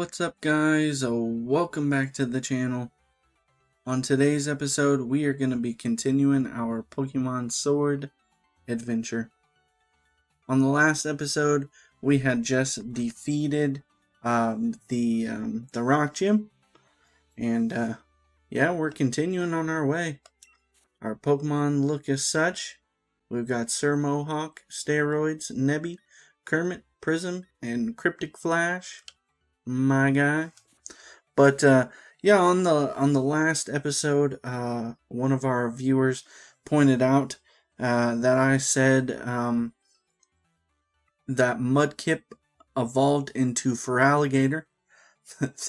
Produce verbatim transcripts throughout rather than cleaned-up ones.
What's up, guys? Welcome back to the channel. On today's episode, we are going to be continuing our Pokemon Sword adventure. On the last episode, we had just defeated um, the um, the Rock Gym, and uh, yeah, we're continuing on our way. Our Pokemon look as such. We've got Sir Mohawk, Steroids, Nebby, Kermit, Prism, and Cryptic Flash, my guy. But uh, yeah, on the on the last episode, uh, one of our viewers pointed out uh, that I said um, that Mudkip evolved into Feraligatr.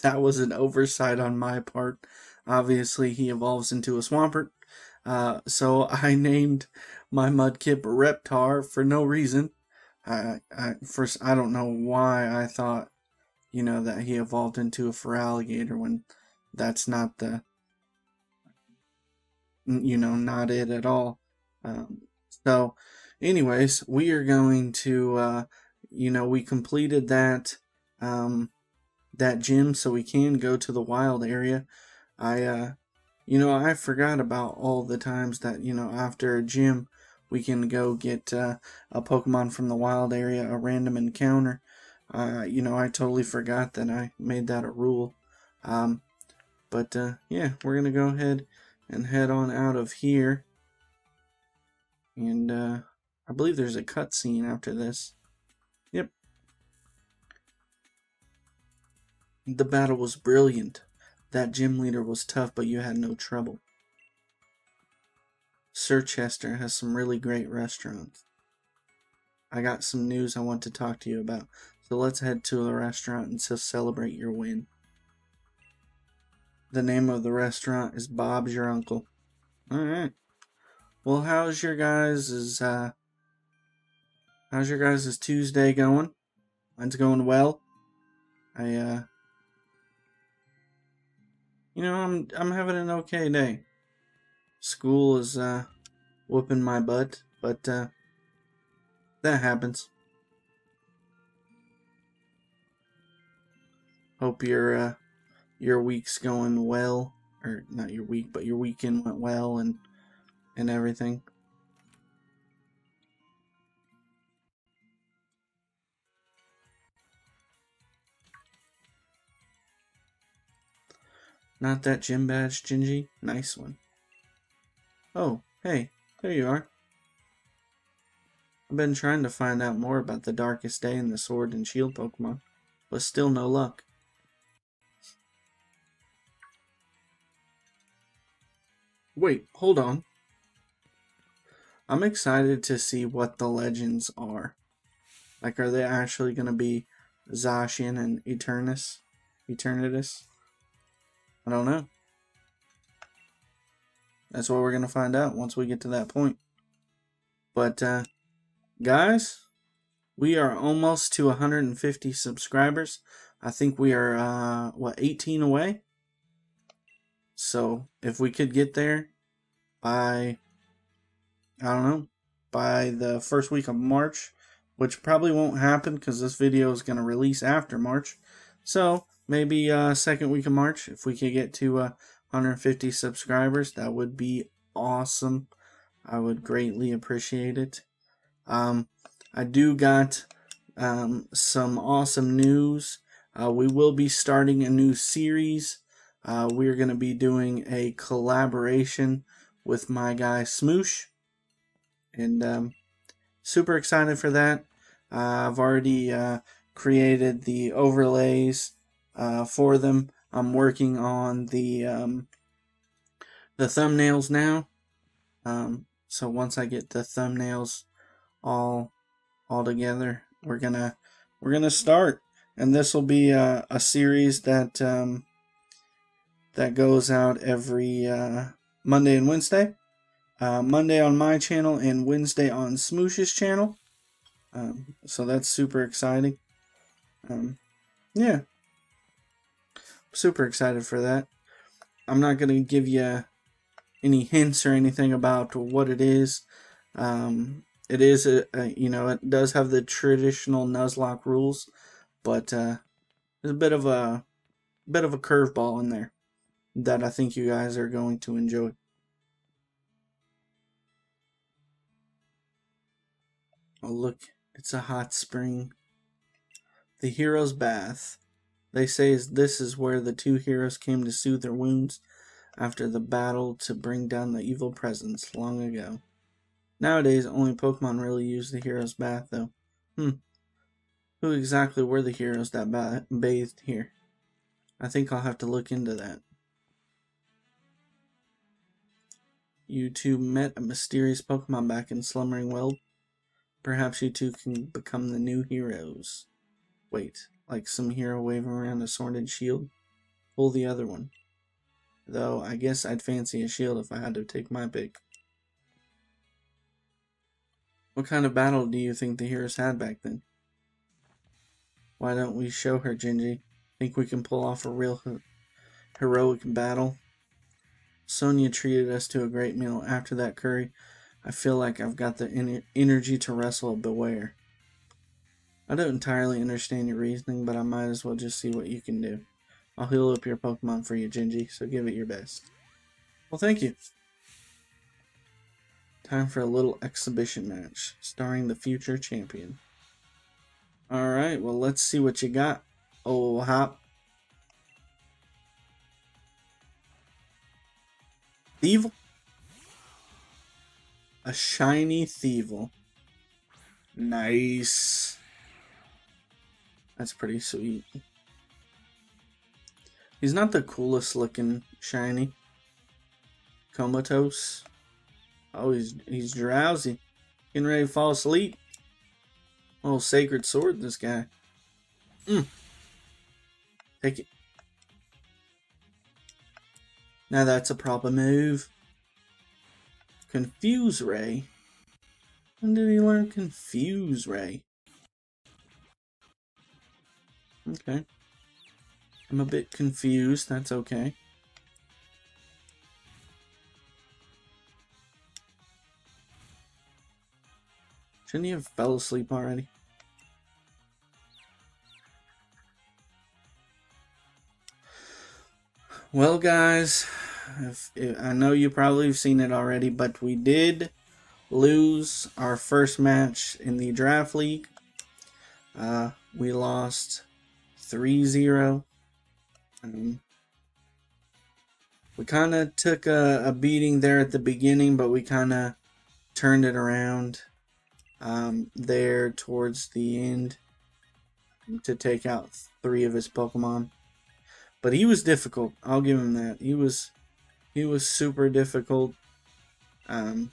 That was an oversight on my part. Obviously, he evolves into a Swampert. Uh, so I named my Mudkip Reptar for no reason. I, I first I don't know why I thought, you know, that he evolved into a Feraligatr when that's not the, you know, not it at all. Um, so anyways, we are going to, uh, you know, we completed that, um, that gym, so we can go to the wild area. I, uh, you know, I forgot about all the times that, you know, after a gym, we can go get uh, a Pokemon from the wild area, a random encounter. Uh, you know, I totally forgot that I made that a rule. Um, but, uh, yeah, we're going to go ahead and head on out of here. And uh, I believe there's a cutscene after this. Yep. The battle was brilliant. That gym leader was tough, but you had no trouble. Sir Chester has some really great restaurants. I got some news I want to talk to you about, so let's head to the restaurant and so celebrate your win. The name of the restaurant is Bob's Your Uncle. Alright. Well, how's your guys' uh, how's your guys' Tuesday going? Mine's going well. I uh You know, I'm I'm having an okay day. School is uh, whooping my butt, but uh, that happens. Hope your uh, your week's going well, or not your week, but your weekend went well and and everything. Not that gym badge, Gingy. Nice one. Oh, hey, there you are. I've been trying to find out more about the Darkest Day and the Sword and Shield Pokemon, but still no luck. Wait, hold on. I'm excited to see what the legends are. Like, are they actually going to be Zacian and Eternatus? Eternatus? I don't know. That's what we're going to find out once we get to that point. But, uh, guys, we are almost to one hundred fifty subscribers. I think we are, uh, what, eighteen away? So, if we could get there by, I don't know, by the first week of March, which probably won't happen because this video is going to release after March. So, maybe uh, second week of March, if we could get to, uh, one hundred fifty subscribers, that would be awesome. I would greatly appreciate it. Um, I do got um, some awesome news. Uh, we will be starting a new series. Uh, we're going to be doing a collaboration with my guy Smoosh, and um, super excited for that. Uh, I've already uh, created the overlays uh, for them. I'm working on the um, the thumbnails now, um, so once I get the thumbnails all all together, we're gonna we're gonna start, and this will be a, a series that um, that goes out every uh, Monday and Wednesday, uh, Monday on my channel and Wednesday on Smoosh's channel. Um, so that's super exciting. Um, yeah. Super excited for that. I'm not going to give you any hints or anything about what it is. Um, it is, a, a, you know, it does have the traditional Nuzlocke rules, but uh, There's a bit of a bit of a curveball in there that I think you guys are going to enjoy. Oh look, it's a hot spring. The hero's bath. They say this is where the two heroes came to soothe their wounds after the battle to bring down the evil presence long ago. Nowadays, only Pokemon really use the hero's bath, though. Hmm. Who exactly were the heroes that ba bathed here? I think I'll have to look into that. You two met a mysterious Pokemon back in Slumbering Well. Perhaps you two can become the new heroes. Wait. Like some hero waving around a sworded shield. Pull the other one. Though, I guess I'd fancy a shield if I had to take my pick. What kind of battle do you think the heroes had back then? Why don't we show her, Genji? Think we can pull off a real her heroic battle? Sonia treated us to a great meal. After that curry, I feel like I've got the en energy to wrestle. Beware. I don't entirely understand your reasoning, but I might as well just see what you can do. I'll heal up your Pokemon for you, Genji, so give it your best. Well, thank you. Time for a little exhibition match, starring the future champion. Alright, well, let's see what you got, old hop. Thievul? A shiny Thievul. Nice. That's pretty sweet. He's not the coolest looking shiny. Comatose. Oh, he's, he's drowsy. Getting ready to fall asleep. Oh, sacred sword, this guy. Mm. Take it. Now that's a proper move. Confuse Ray. When did he learn Confuse Ray? Okay. I'm a bit confused. That's okay. Shouldn't he have fell asleep already? Well, guys, if, if, I know you probably have seen it already, but we did lose our first match in the draft league. Uh, we lost three zero. Um, we kind of took a, a beating there at the beginning, but we kind of turned it around um, there towards the end to take out three of his Pokemon. But he was difficult. I'll give him that. He was he was super difficult. Um,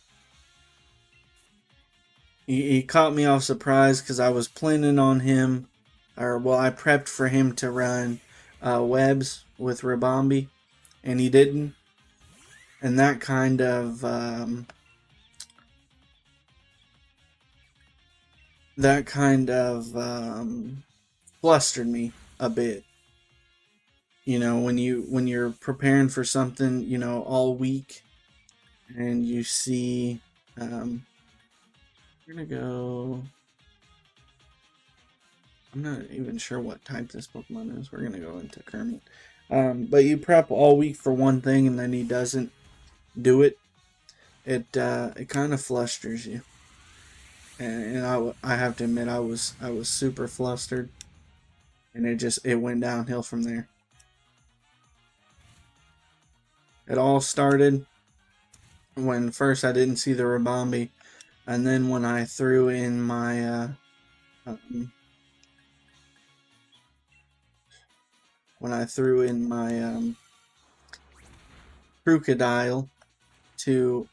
he, he caught me off surprise because I was planning on him. Or, well, I prepped for him to run uh, webs with Ribombee, and he didn't. And that kind of, um, that kind of um, flustered me a bit. You know, when, you, when you're preparing for something, you know, all week, and you see, um, we're going to go... I'm not even sure what type this Pokemon is. We're going to go into Kermit. Um, but you prep all week for one thing and then he doesn't do it. It uh, it kind of flusters you. And, and I, I have to admit, I was I was super flustered. And it just it went downhill from there. It all started when first I didn't see the Ribombee. And then when I threw in my... Uh, um, when I threw in my um, Krookodile to...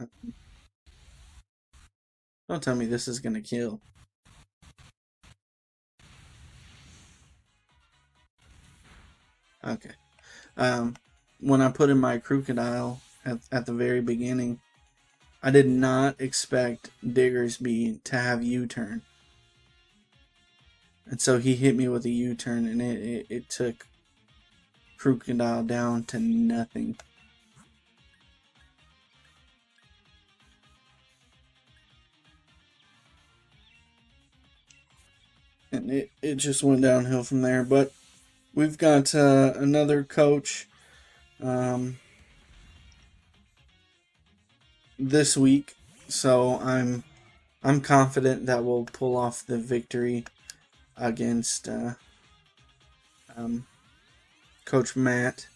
Uh, don't tell me this is going to kill. Okay. Um, when I put in my Krookodile at, at the very beginning, I did not expect Diggersby to have U-turn. And so he hit me with a U-turn, and it, it, it took Krookodile down to nothing. and it, it just went downhill from there. But we've got uh, another coach um, this week, so I'm I'm confident that we'll pull off the victory against uh, um, Coach Matt.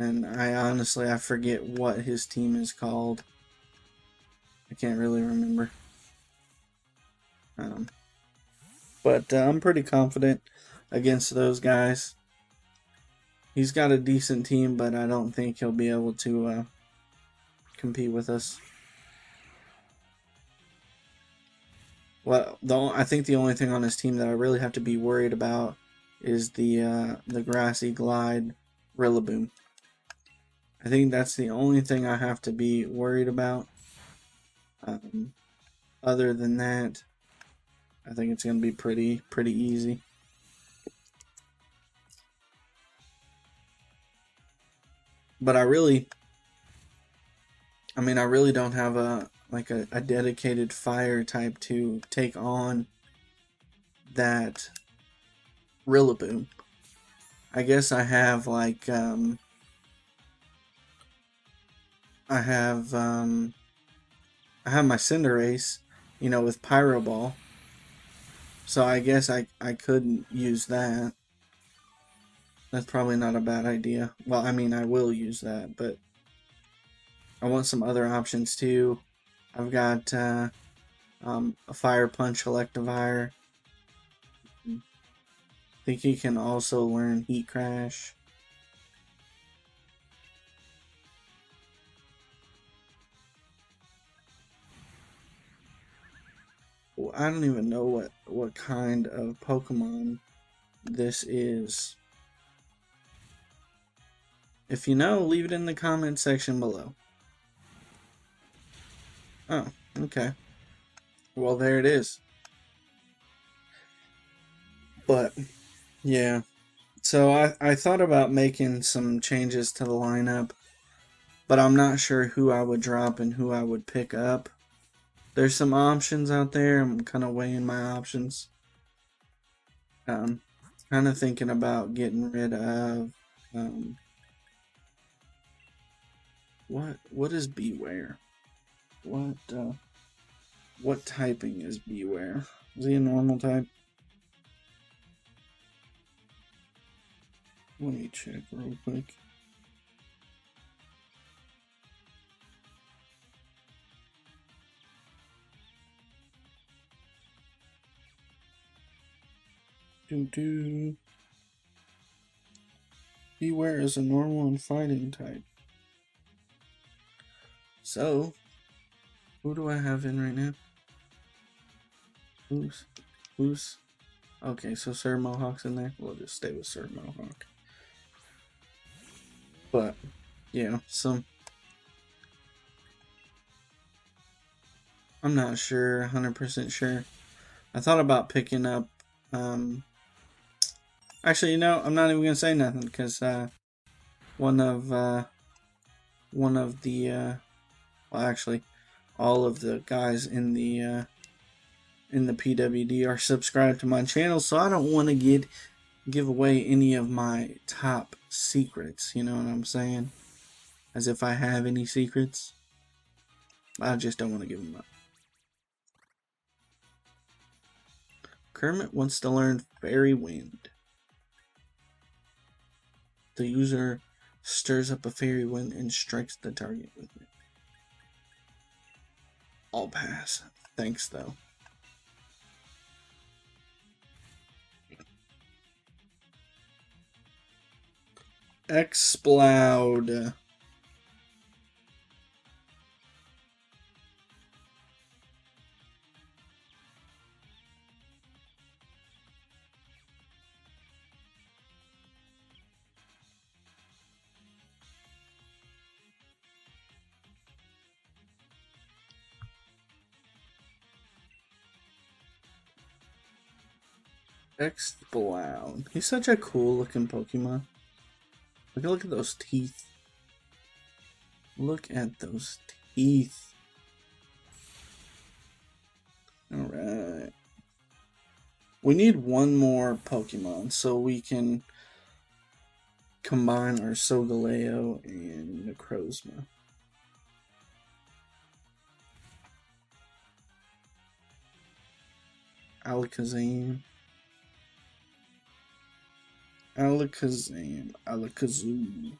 And I honestly, I forget what his team is called. I can't really remember. Um, but uh, I'm pretty confident against those guys. He's got a decent team, but I don't think he'll be able to uh, compete with us. Well, the, I think the only thing on his team that I really have to be worried about is the uh, the Grassy Glide Rillaboom. I think that's the only thing I have to be worried about. Um, other than that, I think it's going to be pretty, pretty easy. But I really, I mean, I really don't have a, like a, a dedicated fire type to take on that Rillaboom. I guess I have like, um, I have, um, I have my Cinderace, you know, with Pyro Ball. So I guess I, I couldn't use that. That's probably not a bad idea. Well, I mean, I will use that, but I want some other options too. I've got uh, um, a Fire Punch Electivire. I think he can also learn Heat Crash. I don't even know what, what kind of Pokemon this is. If you know, leave it in the comment section below. Oh, okay. Well, there it is. But, yeah. So I, I thought about making some changes to the lineup, but I'm not sure who I would drop and who I would pick up. There's some options out there. I'm kind of weighing my options. Um, kind of thinking about getting rid of um, what what is Beware? What uh, what typing is Beware? Is he a normal type? Let me check real quick. Do do. Beware is a normal and fighting type. So, who do I have in right now? Who's, who's? Okay, so Sir Mohawk's in there. We'll just stay with Sir Mohawk. But yeah, so I'm not sure, one hundred percent sure. I thought about picking up. Um, Actually, you know, I'm not even gonna say nothing because uh, one of uh, one of the uh, well, actually, all of the guys in the uh, in the P W D are subscribed to my channel, so I don't want to get give away any of my top secrets. You know what I'm saying? As if I have any secrets, I just don't want to give them up. Kermit wants to learn Fairy Wind. The user stirs up a fairy wind and strikes the target with it. I'll pass. Thanks, though. Exploud. Exploud. He's such a cool looking Pokemon. Look, look at those teeth. Look at those teeth. Alright. We need one more Pokemon so we can combine our Solgaleo and Necrozma. Alakazam. Alakazam. Alakazam.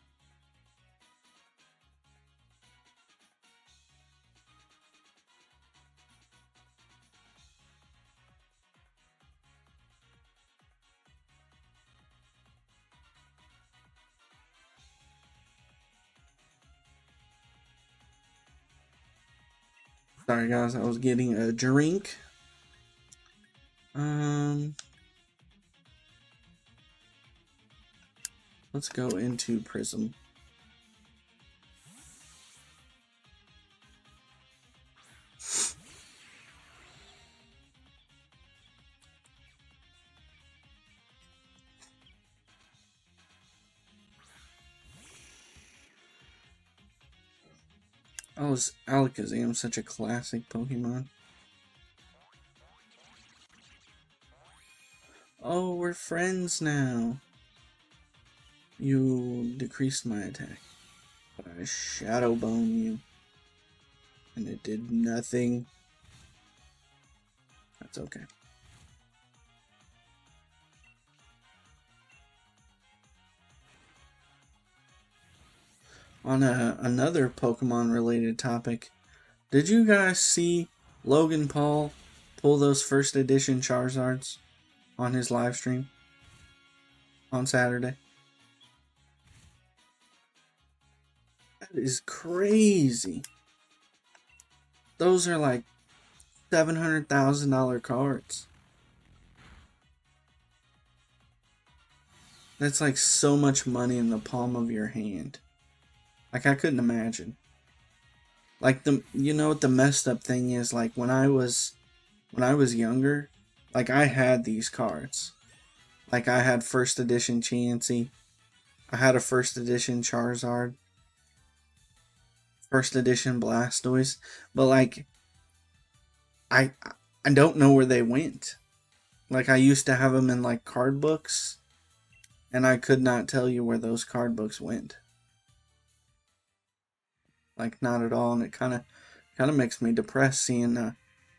Sorry guys, I was getting a drink. Um, let's go into Prism. Oh, it's Alakazam, such a classic Pokemon. Oh, we're friends now. You decreased my attack, but I Shadow Bone you, and it did nothing. That's okay. On a, another Pokemon related topic, did you guys see Logan Paul pull those first edition Charizards on his live stream on Saturday? That is crazy. Those are like seven hundred thousand dollar cards. That's like so much money in the palm of your hand. Like, I couldn't imagine. Like, the you know what the messed up thing is? Like, when I was, when I was younger, like, I had these cards. Like, I had first edition Chansey. I had a first edition Charizard. First edition Blastoise. But, like, I, I don't know where they went. Like, I used to have them in, like, card books. And I could not tell you where those card books went. Like, not at all, and it kind of kind of makes me depressed seeing a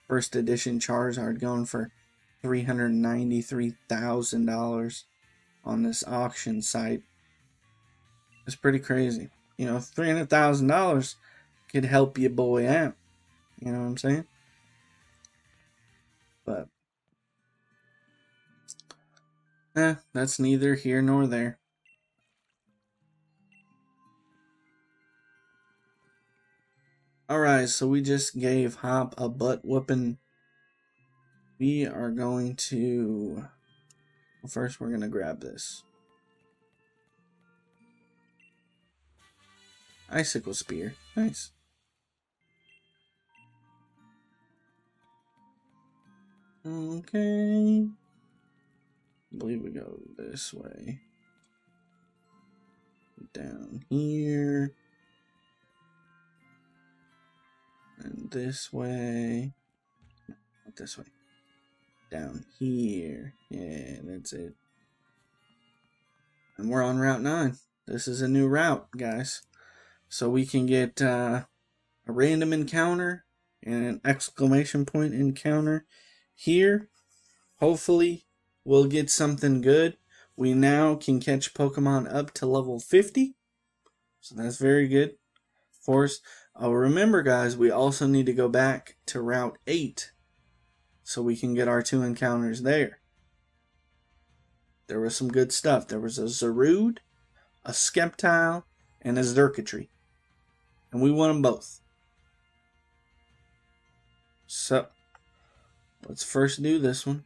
first edition Charizard going for three hundred ninety-three thousand dollars on this auction site. It's pretty crazy. You know, three hundred thousand dollars could help your boy out. You know what I'm saying? But, eh, that's neither here nor there. Alright, so we just gave Hop a butt whooping. We are going to... Well, first, we're going to grab this. Icicle Spear. Nice. Okay. I believe we go this way. Down here. And this way, not this way, down here. Yeah, that's it. And we're on Route nine. This is a new route, guys. So we can get uh, a random encounter and an exclamation point encounter here. Hopefully, we'll get something good. We now can catch Pokemon up to level fifty. So that's very good for us. Oh, remember guys, we also need to go back to Route eight so we can get our two encounters there. There was some good stuff. There was a Zarude, a Sceptile, and a Zarkatree. And we won them both. So, let's first do this one.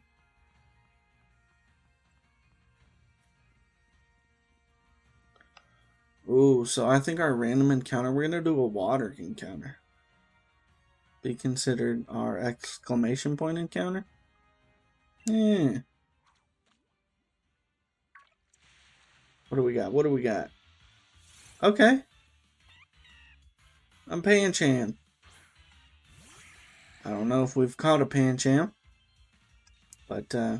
Ooh, so I think our random encounter, we're going to do a water encounter. Be considered our exclamation point encounter? Yeah. What do we got? What do we got? Okay. I'm Pancham. I don't know if we've caught a Pancham. But, uh,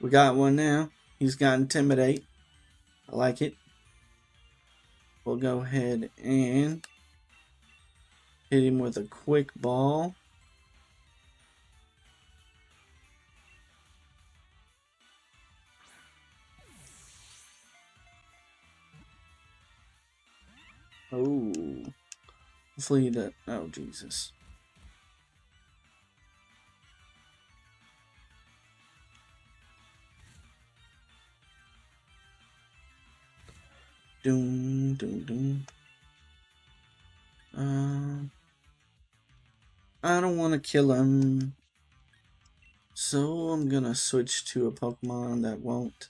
We got one now. He's got Intimidate. I like it. We'll go ahead and hit him with a quick ball. Oh, hopefully that. Oh, Jesus. Doom, doom, doom. Um, uh, I don't want to kill him, so I'm gonna switch to a Pokemon that won't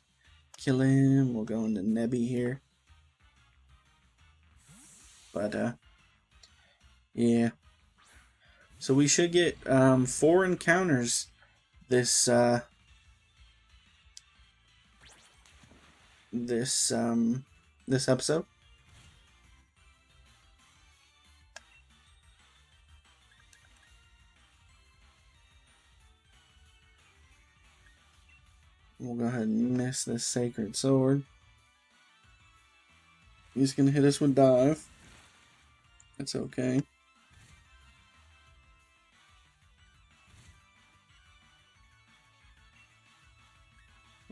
kill him. We'll go into Nebby here. But, uh, yeah. So we should get, um, four encounters this, uh, this, um, this episode. We'll go ahead and miss this Sacred Sword. He's gonna hit us with Dive. That's okay.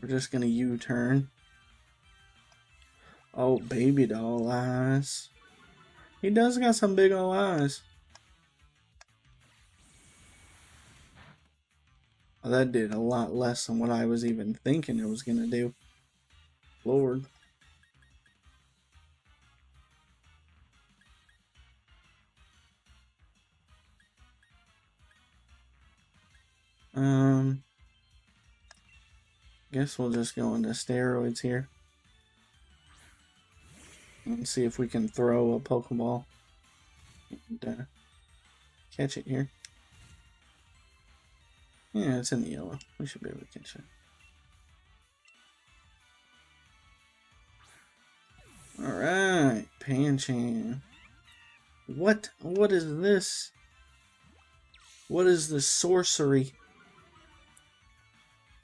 We're just gonna U-turn. Oh, baby doll eyes. He does got some big old eyes. Oh, that did a lot less than what I was even thinking it was gonna do. Lord. Um, guess we'll just go into steroids here and see if we can throw a Pokeball and uh, catch it here. Yeah, it's in the yellow. We should be able to catch it. All right, Pancham. What? What is this? What is this sorcery?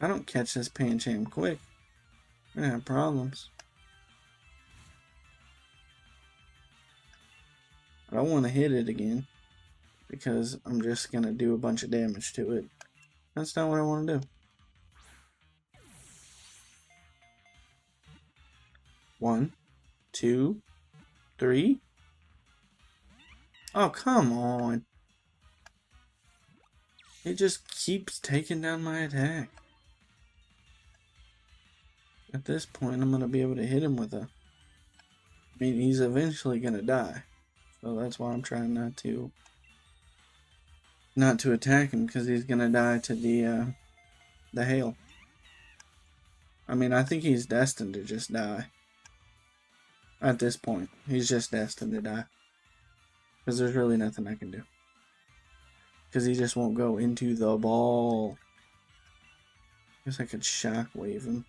I don't catch this Pancham quick. We're gonna have problems. I don't want to hit it again because I'm just gonna do a bunch of damage to it. That's not what I want to do. One, two, three. Oh, come on. It just keeps taking down my attack. At this point, I'm going to be able to hit him with a... I mean, he's eventually going to die. So that's why I'm trying not to... Not to attack him, because he's going to die to the, uh... the hail. I mean, I think he's destined to just die. At this point. He's just destined to die. Because there's really nothing I can do. Because he just won't go into the ball. I guess I could shockwave him.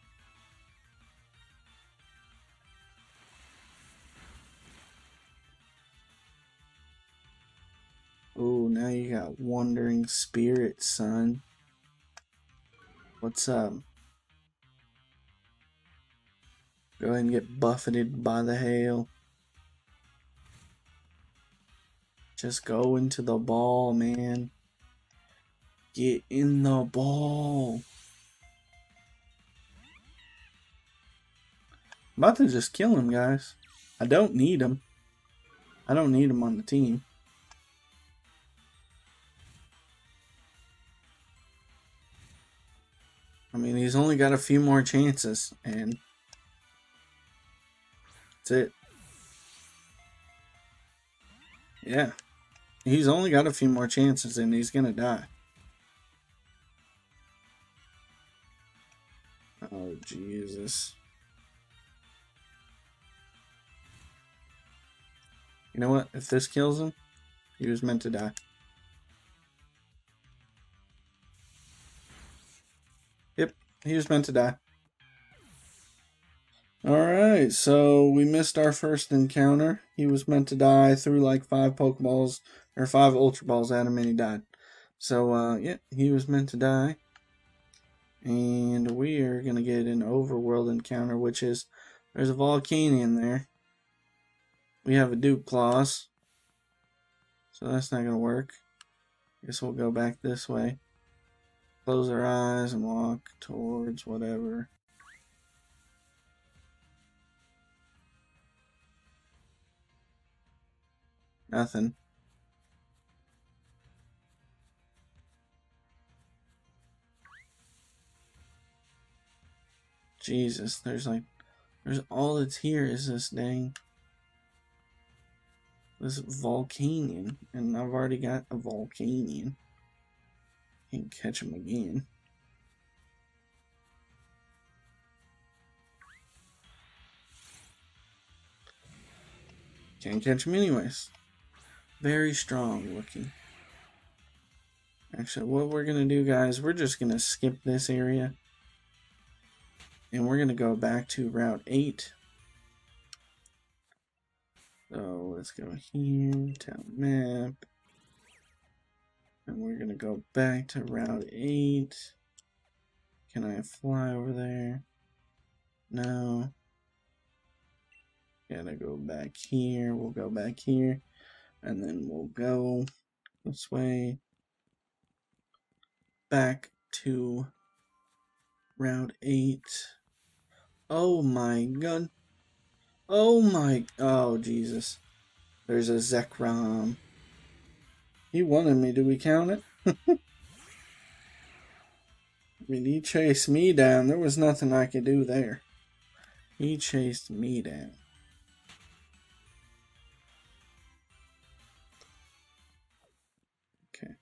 Oh, now you got Wandering Spirit, son. What's up? Go ahead and get buffeted by the hail. Just go into the ball, man. Get in the ball. I'm about to just kill him, guys. I don't need him. I don't need him on the team. I mean, he's only got a few more chances, and that's it. Yeah. He's only got a few more chances, and he's going to die. Oh, Jesus. You know what? If this kills him, he was meant to die. He was meant to die. Alright, so we missed our first encounter. He was meant to die. Threw like five Pokeballs, or five Ultra Balls at him, and he died. So, uh, yeah, he was meant to die. And we are going to get an overworld encounter, which is, there's a Volcanion there. We have a Duke Claws, so that's not going to work. I guess we'll go back this way. Close our eyes and walk towards whatever. Nothing. Jesus, there's like, there's all that's here is this dang, this Volcanion, and I've already got a Volcanion. Can't catch him again. Can't catch him anyways. Very strong looking. Actually, what we're gonna do, guys, we're just gonna skip this area. And we're going to go back to Route eight. So let's go here, town map. And we're going to go back to Route eight. Can I fly over there? No. Gotta go back here. We'll go back here. And then we'll go this way. Back to Route eight. Oh my god. Oh my. Oh, Jesus. There's a Zekrom. He wanted me. Do we count it? I mean, he chased me down. There was nothing I could do there. He chased me down. Okay.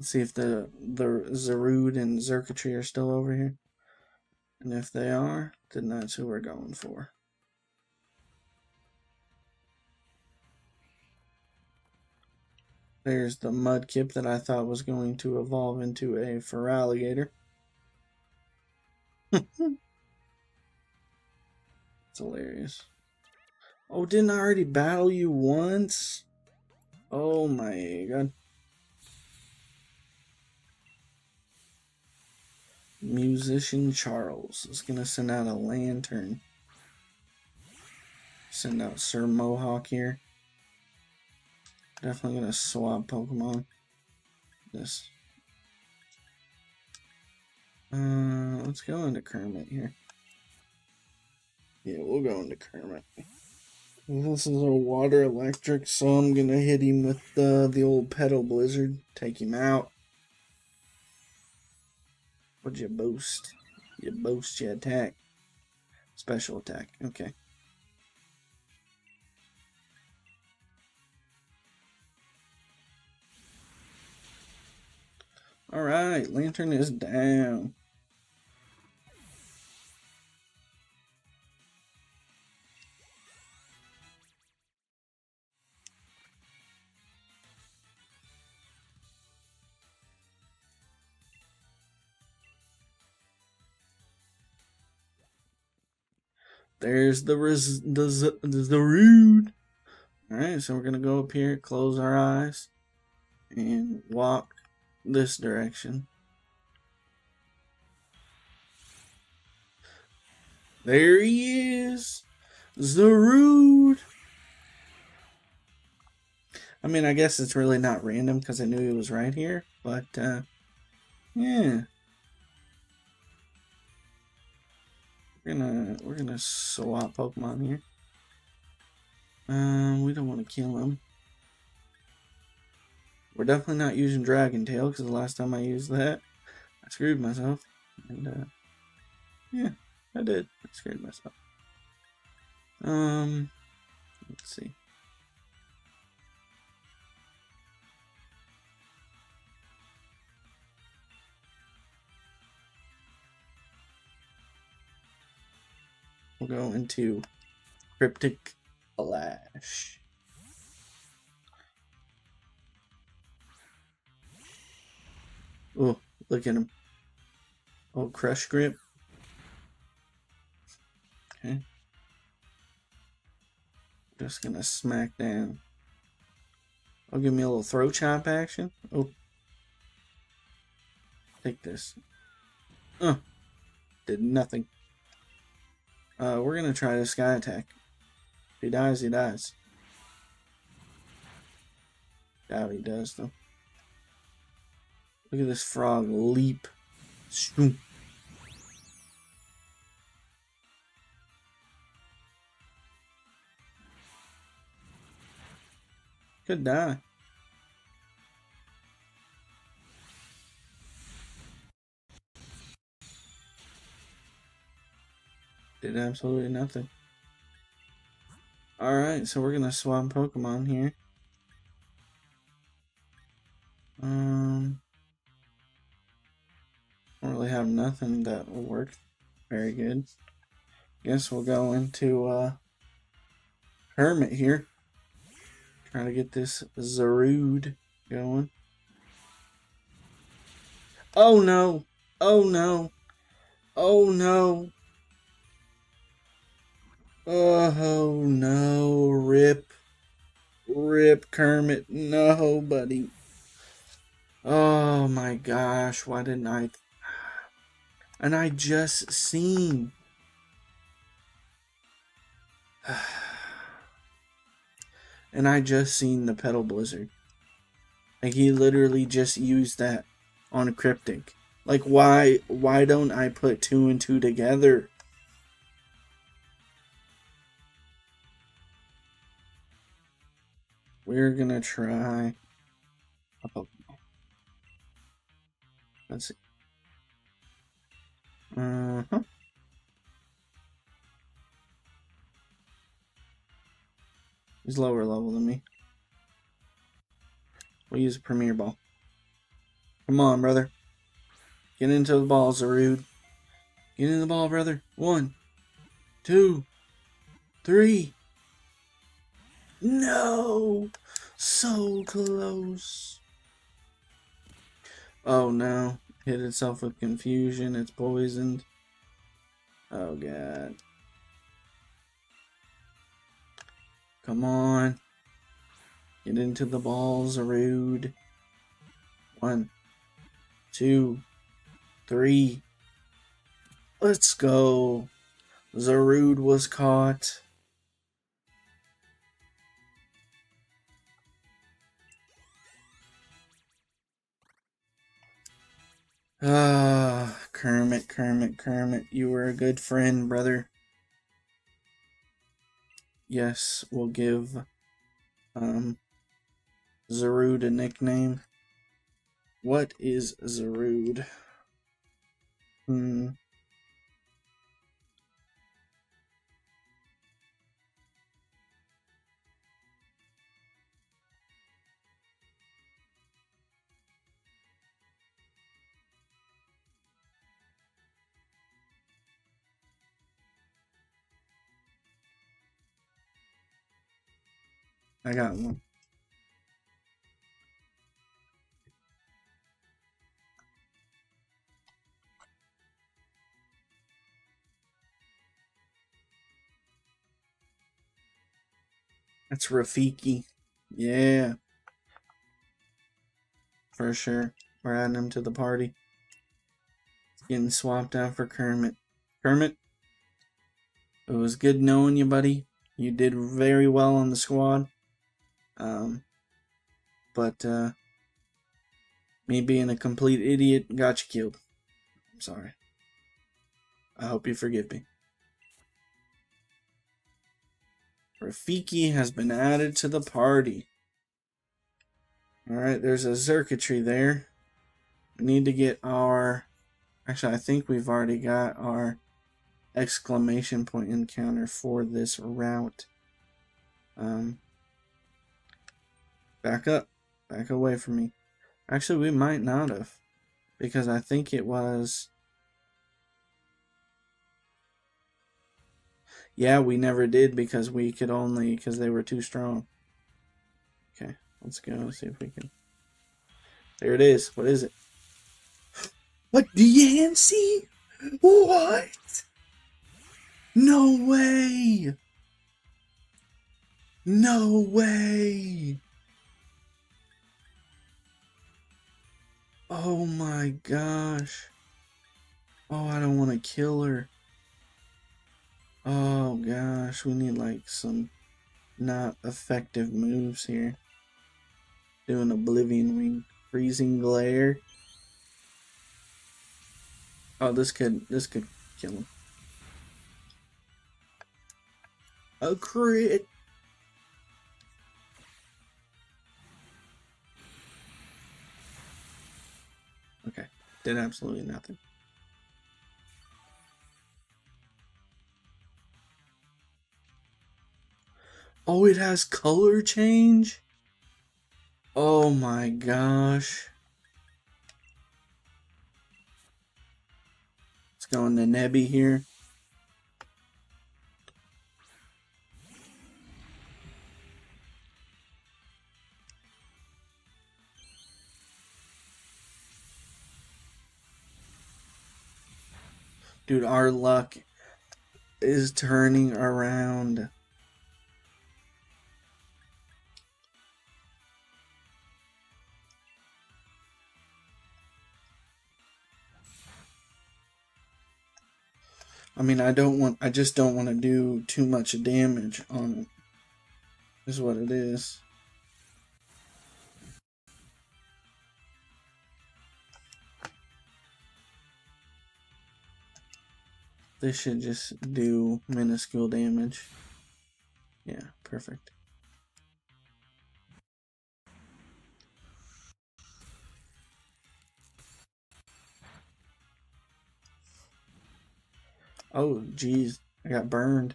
Let's see if the, the Zarude and Zarkatree are still over here. And if they are, then that's who we're going for. There's the Mudkip that I thought was going to evolve into a Feraligatr. It's hilarious. Oh, didn't I already battle you once? Oh my god. Musician Charles is gonna send out a Lantern. Send out Sir Mohawk here. Definitely gonna swap Pokemon. This. Uh, let's go into Kermit here. Yeah, we'll go into Kermit. This is a water electric, so I'm gonna hit him with uh, the old pedal blizzard. Take him out. What'd you boast? You boast your attack. Special attack. Okay. Alright, Lantern is down. There's the res the z the Zarude. All right, so we're gonna go up here, close our eyes, and walk this direction. There he is, Zarude. I mean, I guess it's really not random because I knew he was right here, but uh, yeah. We're gonna we're gonna swap Pokemon here. Um, we don't want to kill him. We're definitely not using Dragon Tail because the last time I used that, I screwed myself. And uh, yeah, I did. I screwed myself. Um, let's see. We'll go into Cryptic Lash. Oh, look at him. Oh, Crush Grip. Okay. Just gonna smack down. Oh, give me a little throat chop action. Oh. Take this. Uh, did nothing. Uh, we're going to try this guy attack. If he dies, he dies. Doubt he does, though. Look at this frog leap. Shoom. Could die. Did absolutely nothing. Alright, so we're gonna swap Pokemon here. Um, don't really have nothing that will work very good. Guess we'll go into uh, Hermit here. Trying to get this Zarude going. Oh no! Oh no! Oh no! Oh no! Rip! Rip Kermit! No, buddy! Oh my gosh! Why didn't I? And I just seen. And I just seen the Petal Blizzard. Like, he literally just used that on Cryptic. Like, why why don't I put two and two together? We're gonna try a Pokemon. Let's see. Uh-huh. He's lower level than me. We'll use a Premier Ball. Come on, brother. Get into the ball, Zarude. Get in the ball, brother. One, two, three. No! So close. Oh, no. Hit itself with confusion. It's poisoned. Oh, God. Come on. Get into the balls, Zarude. One, two, three. Let's go. Zarude was caught. Ah, Kermit, Kermit, Kermit. You were a good friend, brother. Yes, we'll give um, Zarude a nickname. What is Zarude? Hmm. I got one. That's Rafiki. Yeah. For sure. We're adding him to the party. Getting swapped out for Kermit. Kermit, it was good knowing you, buddy. You did very well on the squad. Um, but, uh, me being a complete idiot got you killed. I'm sorry. I hope you forgive me. Rafiki has been added to the party. Alright, there's a Zarkatree there. We need to get our... Actually, I think we've already got our exclamation point encounter for this route. Um... Back up. Back away from me. Actually, we might not have. Because I think it was... Yeah, we never did because we could only... Because they were too strong. Okay, let's go and see if we can... There it is. What is it? What? Diancie? What? No way! No way! Oh my gosh. Oh, I don't want to kill her. Oh gosh, we need like some not effective moves here. Do an Oblivion Wing, Freezing Glare. Oh, this could this could kill him. A crit. Okay, did absolutely nothing. Oh, it has color change? Oh my gosh. Let's go into Nebby here. Dude, our luck is turning around. I mean, I don't want, I just don't want to do too much damage on it, is what it is. This should just do minuscule damage. Yeah, perfect. Oh, jeez. I got burned.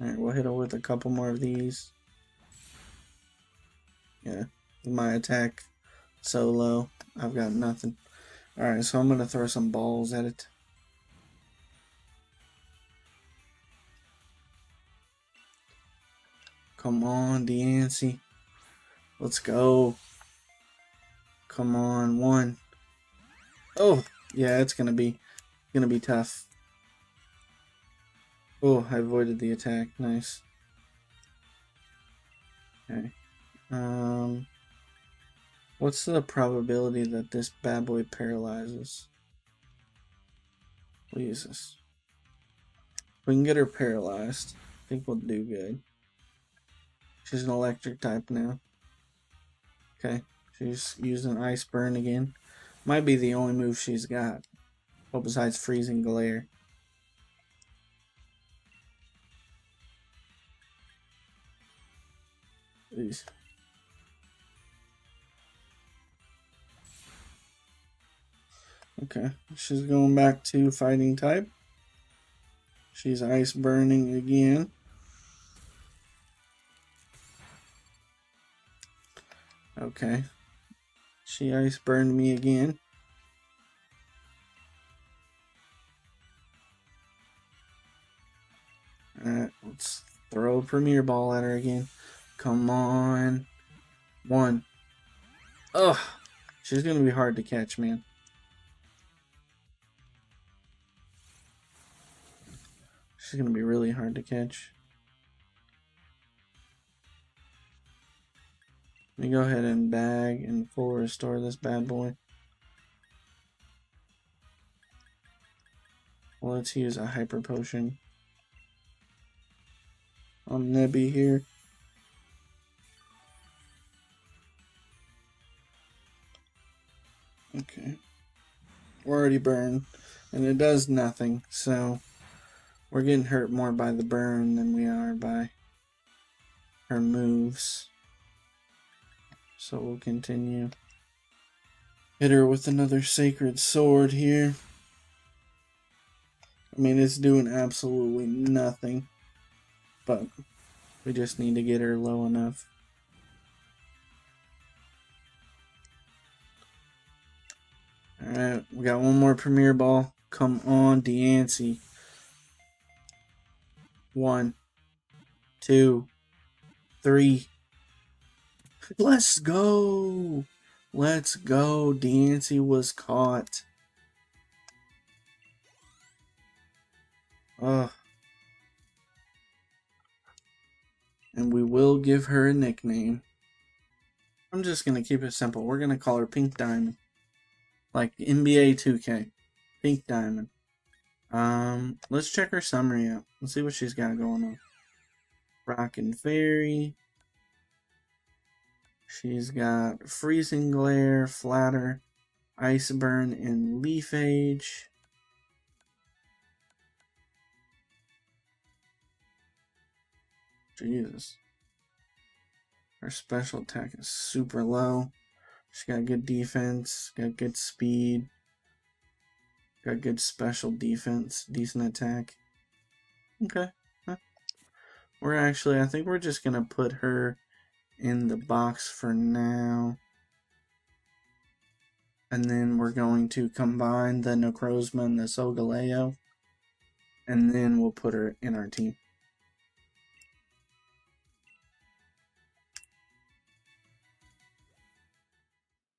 Alright, we'll hit her with a couple more of these. Yeah, my attack so low. I've got nothing. Alright, so I'm going to throw some balls at it. Come on, Diancie. Let's go. Come on, one. Oh, yeah, it's gonna be gonna be tough. Oh, I avoided the attack. Nice. Okay. Um what's the probability that this bad boy paralyzes? We'll use this. If we can get her paralyzed, I think we'll do good. She's an electric type now. Okay. She's using Ice Burn again. Might be the only move she's got. Well, besides Freezing Glare. Jeez. Okay, she's going back to Fighting type. She's Ice Burning again. Okay. She ice burned me again. Alright, let's throw a Premier Ball at her again. Come on. One. Ugh. She's going to be hard to catch, man. She's going to be really hard to catch. Let me go ahead and bag and full restore this bad boy. Well, let's use a hyper potion on Nebby here. Okay. We're already burned, and it does nothing, so we're getting hurt more by the burn than we are by her moves. So we'll continue. Hit her with another Sacred Sword here. I mean, it's doing absolutely nothing. But we just need to get her low enough. Alright, we got one more Premier Ball. Come on, Diancie. One. Two. Three. Let's go! Let's go! Diancie was caught. Ugh. and we will give her a nickname. I'm just going to keep it simple. We're going to call her Pink Diamond. Like N B A two K. Pink Diamond. Um, let's check her summary out. Let's see what she's got going on. Rockin' Fairy. She's got Freezing Glare, Flatter, Ice Burn, and Leaf Age. Jesus. Her special attack is super low. She's got good defense, got good speed, got good special defense, decent attack. Okay. We're actually, I think we're just going to put her in the box for now. And then we're going to combine the Necrozma and the Solgaleo. And then we'll put her in our team.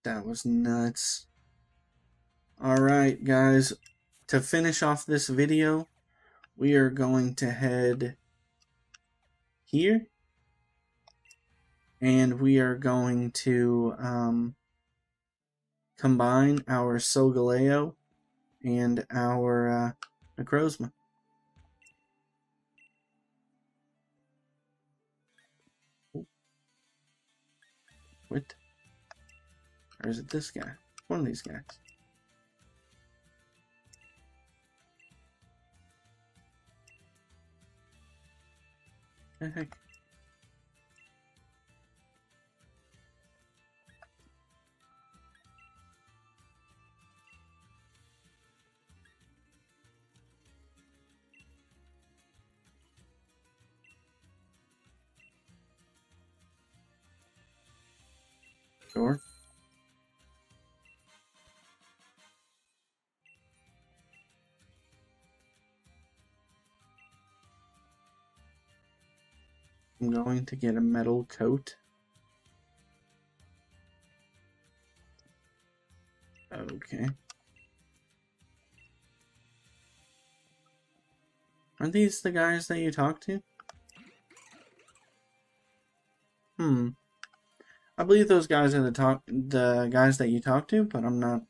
That was nuts. Alright guys, to finish off this video, we are going to head here. And we are going to um, combine our Solgaleo and our uh, Necrozma. What? Or is it this guy? One of these guys. The heck? Sure. I'm going to get a metal coat. Okay. Are these the guys that you talked to? Hmm. I believe those guys are the talk the guys that you talked to, but I'm not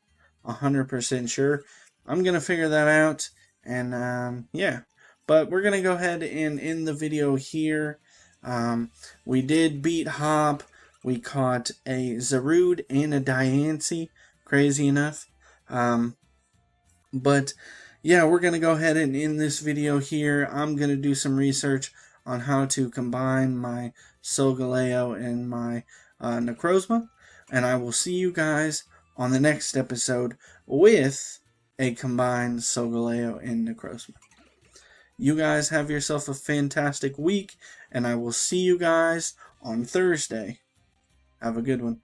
a hundred percent sure. I'm gonna figure that out, and um, yeah. But we're gonna go ahead and end the video here. Um, we did beat Hob. We caught a Zarude and a Diancie. Crazy enough. Um, but yeah, we're gonna go ahead and end this video here. I'm gonna do some research on how to combine my Solgaleo and my Uh, Necrozma, and I will see you guys on the next episode with a combined Solgaleo and Necrozma. You guys have yourself a fantastic week, and I will see you guys on Thursday. Have a good one.